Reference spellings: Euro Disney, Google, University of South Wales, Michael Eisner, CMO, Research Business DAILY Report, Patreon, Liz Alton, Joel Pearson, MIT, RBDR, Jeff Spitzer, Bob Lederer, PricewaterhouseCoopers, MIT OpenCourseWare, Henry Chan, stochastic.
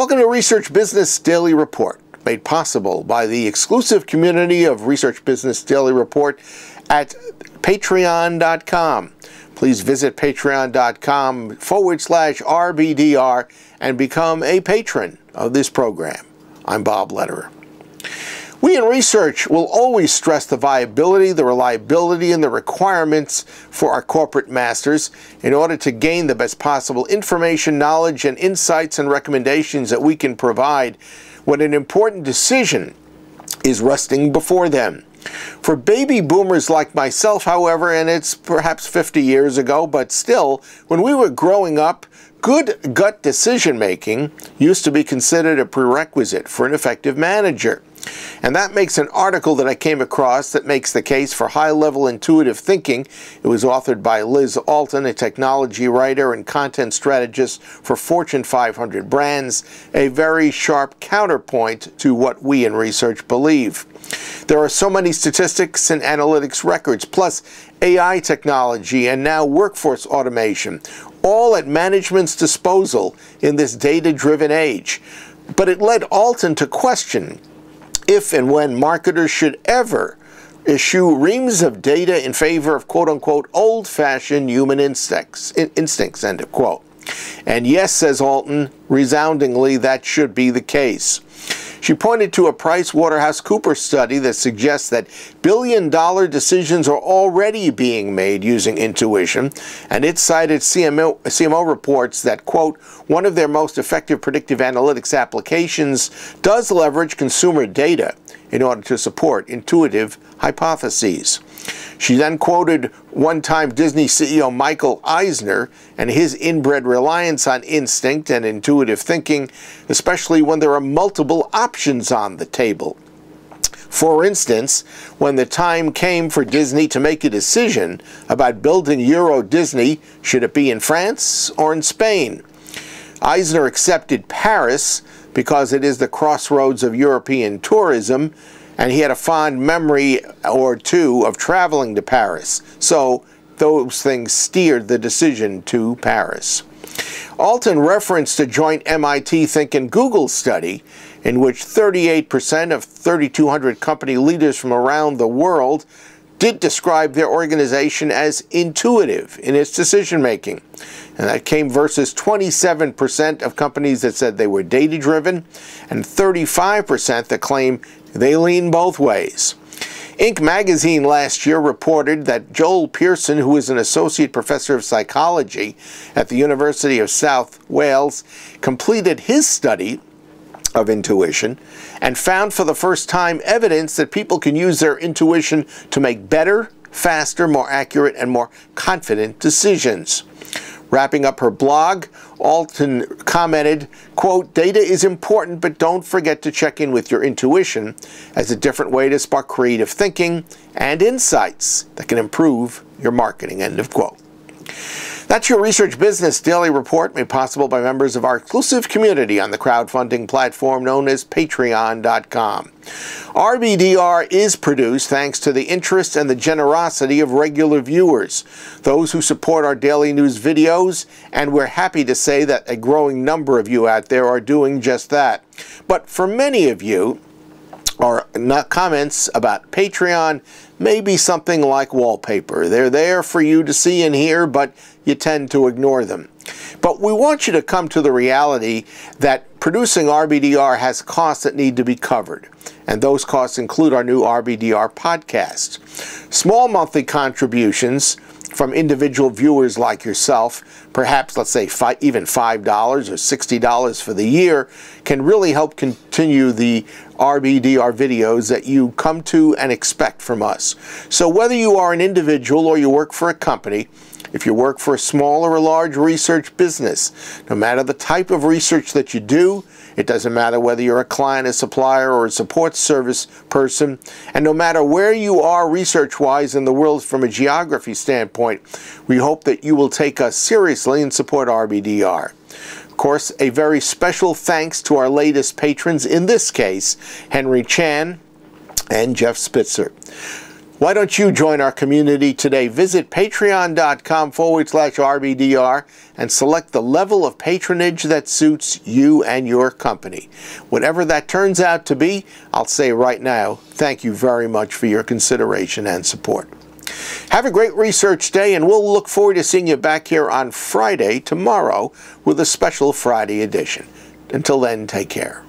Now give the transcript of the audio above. Welcome to Research Business Daily Report, made possible by the exclusive community of Research Business Daily Report at Patreon.com. Please visit patreon.com/RBDR and become a patron of this program. I'm Bob Lederer. We in research will always stress the viability, the reliability, and the requirements for our corporate masters in order to gain the best possible information, knowledge, and insights and recommendations that we can provide when an important decision is resting before them. For baby boomers like myself, however, and it's perhaps 50 years ago, but still, when we were growing up, good gut decision-making used to be considered a prerequisite for an effective manager. And that makes an article that I came across that makes the case for high-level intuitive thinking. It was authored by Liz Alton, a technology writer and content strategist for Fortune 500 brands, a very sharp counterpoint to what we in research believe. There are so many statistics and analytics records, plus AI technology and now workforce automation, all at management's disposal in this data-driven age. But it led Alton to question if and when marketers should ever issue reams of data in favor of quote-unquote old-fashioned human instincts, end of quote. And yes, says Alton, resoundingly, that should be the case. She pointed to a PricewaterhouseCoopers study that suggests that billion-dollar decisions are already being made using intuition, and it cited CMO reports that, quote, one of their most effective predictive analytics applications does leverage consumer data in order to support intuitive hypotheses. She then quoted one-time Disney CEO Michael Eisner and his inbred reliance on instinct and intuitive thinking, especially when there are multiple options on the table. For instance, when the time came for Disney to make a decision about building Euro Disney, should it be in France or in Spain? Eisner accepted Paris because it is the crossroads of European tourism, and he had a fond memory or two of traveling to Paris. So those things steered the decision to Paris. Alton referenced a joint MIT Think and Google study in which 38% of 3,200 company leaders from around the world did describe their organization as intuitive in its decision-making. And that came versus 27% of companies that said they were data-driven and 35% that claim they lean both ways. Inc. magazine last year reported that Joel Pearson, who is an associate professor of psychology at the University of South Wales, completed his study of intuition and found for the first time evidence that people can use their intuition to make better, faster, more accurate, and more confident decisions. Wrapping up her blog, Alton commented, quote, data is important, but don't forget to check in with your intuition as a different way to spark creative thinking and insights that can improve your marketing, end of quote. That's your Research Business Daily Report, made possible by members of our exclusive community on the crowdfunding platform known as Patreon.com. RBDR is produced thanks to the interest and the generosity of regular viewers, those who support our daily news videos, and we're happy to say that a growing number of you out there are doing just that. But for many of you, our comments about Patreon may be something like wallpaper. They're there for you to see and hear, but you tend to ignore them. But we want you to come to the reality that producing RBDR has costs that need to be covered, and those costs include our new RBDR podcast. Small monthly contributions from individual viewers like yourself, perhaps, let's say, even $5 or $60 for the year, can really help continue the RBDR videos that you come to and expect from us. So whether you are an individual or you work for a company, if you work for a small or a large research business, no matter the type of research that you do, it doesn't matter whether you're a client, a supplier, or a support service person, and no matter where you are research-wise in the world from a geography standpoint, we hope that you will take us seriously and support RBDR. Of course, a very special thanks to our latest patrons, in this case, Henry Chan and Jeff Spitzer. Why don't you join our community today? Visit patreon.com/RBDR and select the level of patronage that suits you and your company. Whatever that turns out to be, I'll say right now, thank you very much for your consideration and support. Have a great research day, and we'll look forward to seeing you back here on Friday, tomorrow, with a special Friday edition. Until then, take care.